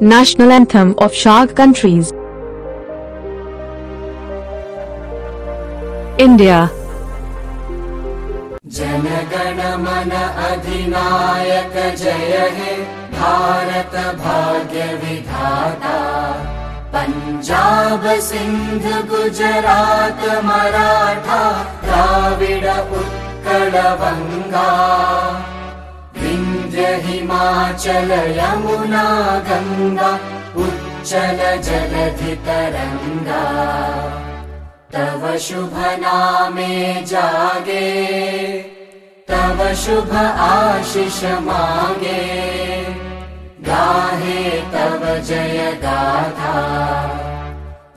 national anthem of SAARC countries. India. Jana Gana Mana Adhinayak Jaya Hai, Bharat Bhagya Vidhata. Punjab, Sindh, Gujarat, Maratha, Dravida, Utkal, Vanga, Vindhya, Himachal, Yamuna, Ganga, Uchchal, Jaladhi, Taranga. तव शुभ नामे जागे, तव शुभ आशीष मांगे, गाहे तव जय गाथा।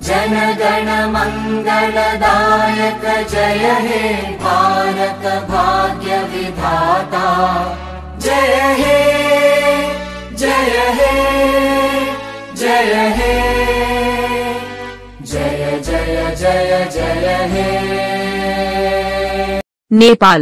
जन गण मंगल दायक जय हे भारत भाग्य विधाता। जय हे, जय हे, जय हे, Jaya Jaya Jaya Jaya Hai. Nepal.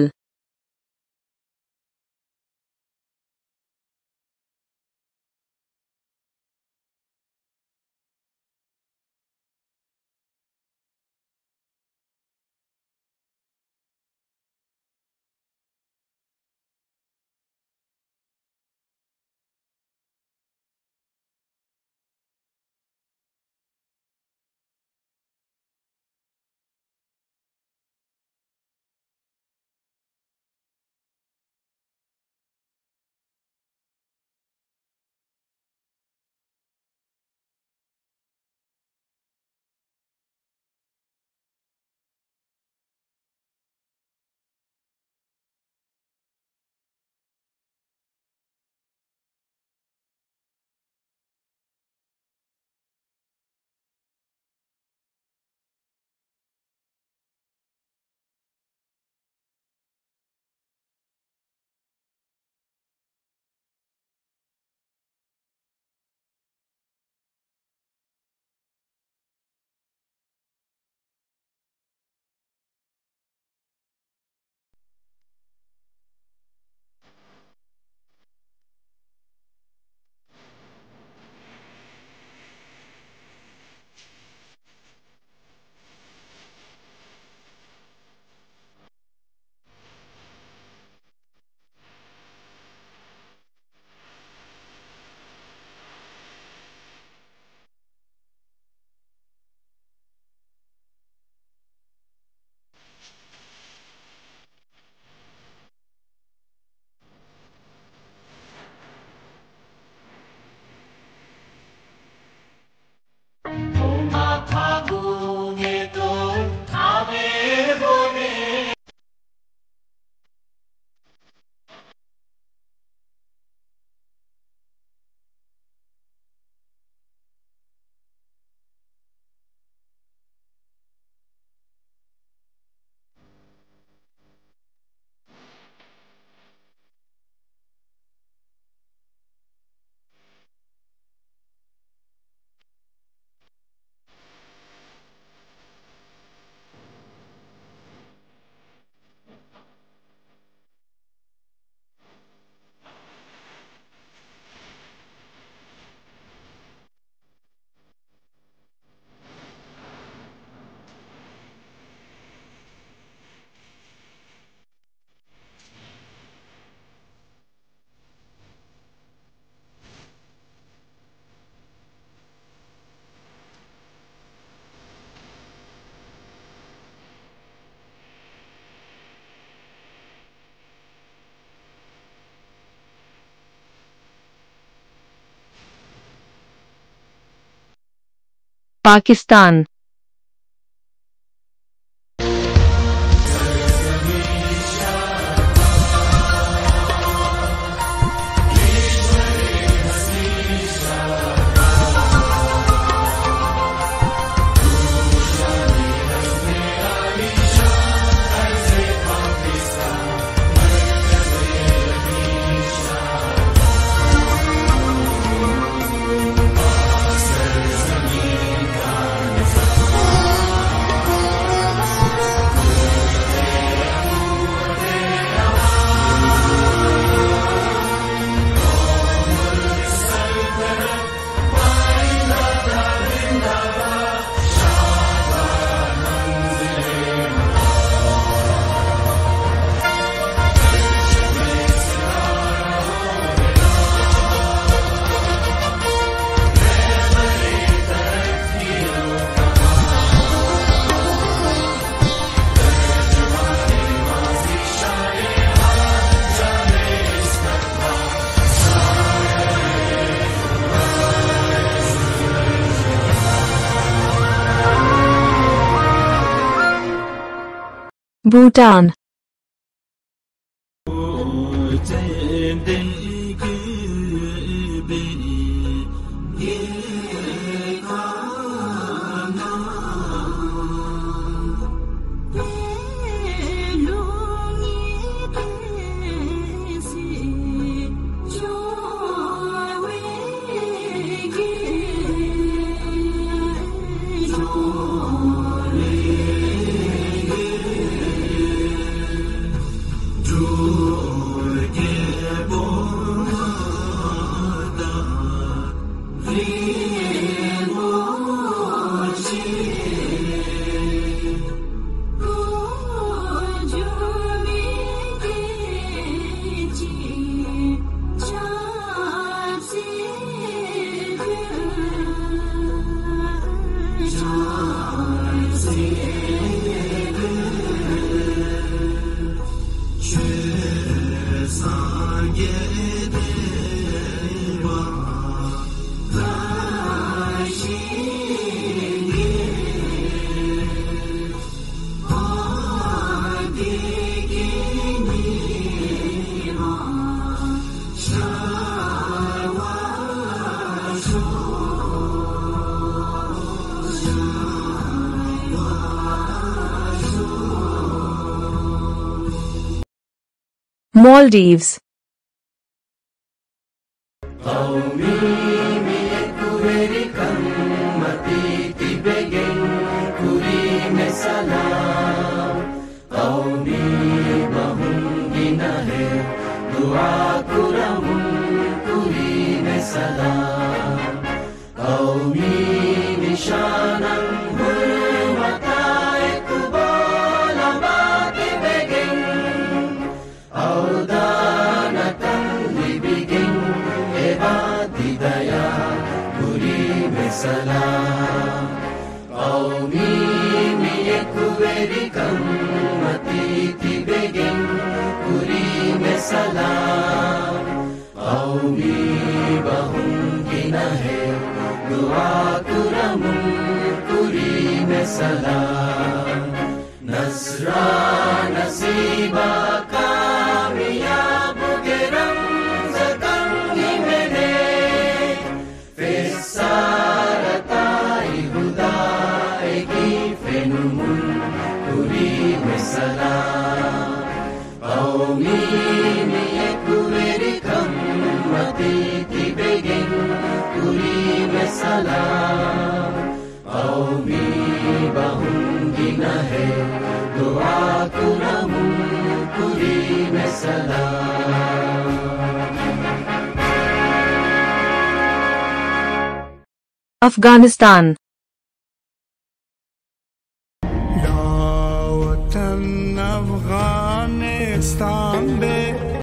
Pakistan. Bhutan. Maldives. Afghanistan.